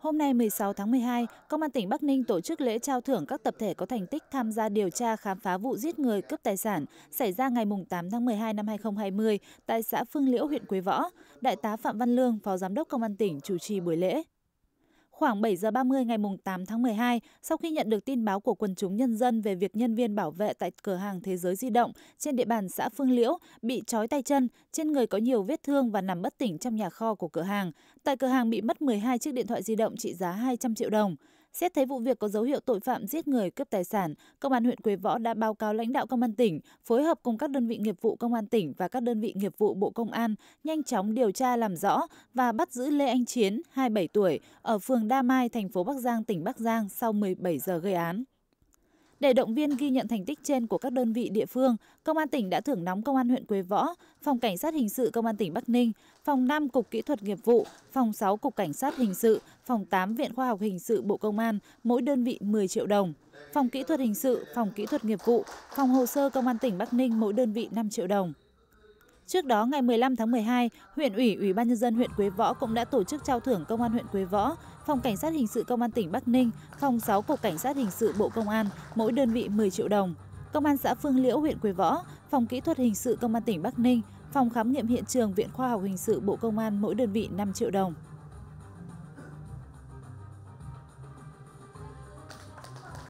Hôm nay 16 tháng 12, Công an tỉnh Bắc Ninh tổ chức lễ trao thưởng các tập thể có thành tích tham gia điều tra khám phá vụ giết người cướp tài sản xảy ra ngày 8 tháng 12 năm 2020 tại xã Phương Liễu, huyện Quế Võ. Đại tá Phạm Văn Lương, Phó Giám đốc Công an tỉnh chủ trì buổi lễ. Khoảng 7 giờ 30 ngày 8 tháng 12, sau khi nhận được tin báo của quần chúng nhân dân về việc nhân viên bảo vệ tại cửa hàng Thế Giới Di động trên địa bàn xã Phương Liễu bị trói tay chân, trên người có nhiều vết thương và nằm bất tỉnh trong nhà kho của cửa hàng. Tại cửa hàng bị mất 12 chiếc điện thoại di động trị giá 200 triệu đồng. Xét thấy vụ việc có dấu hiệu tội phạm giết người cướp tài sản, Công an huyện Quế Võ đã báo cáo lãnh đạo Công an tỉnh, phối hợp cùng các đơn vị nghiệp vụ Công an tỉnh và các đơn vị nghiệp vụ Bộ Công an nhanh chóng điều tra làm rõ và bắt giữ Lê Anh Chiến, 27 tuổi, ở phường Đa Mai, thành phố Bắc Giang, tỉnh Bắc Giang sau 17 giờ gây án. Để động viên ghi nhận thành tích trên của các đơn vị địa phương, Công an tỉnh đã thưởng nóng Công an huyện Quế Võ, Phòng Cảnh sát Hình sự Công an tỉnh Bắc Ninh, Phòng 5 Cục Kỹ thuật Nghiệp vụ, Phòng 6 Cục Cảnh sát Hình sự, Phòng 8 Viện Khoa học Hình sự Bộ Công an, mỗi đơn vị 10 triệu đồng. Phòng Kỹ thuật Hình sự, Phòng Kỹ thuật Nghiệp vụ, Phòng Hồ sơ Công an tỉnh Bắc Ninh, mỗi đơn vị 5 triệu đồng. Trước đó, ngày 15 tháng 12, huyện ủy, Ủy ban nhân dân huyện Quế Võ cũng đã tổ chức trao thưởng Công an huyện Quế Võ, Phòng Cảnh sát Hình sự Công an tỉnh Bắc Ninh, Phòng 6 Cục Cảnh sát Hình sự Bộ Công an, mỗi đơn vị 10 triệu đồng. Công an xã Phương Liễu, huyện Quế Võ, Phòng Kỹ thuật Hình sự Công an tỉnh Bắc Ninh, Phòng Khám nghiệm Hiện trường Viện Khoa học Hình sự Bộ Công an, mỗi đơn vị 5 triệu đồng.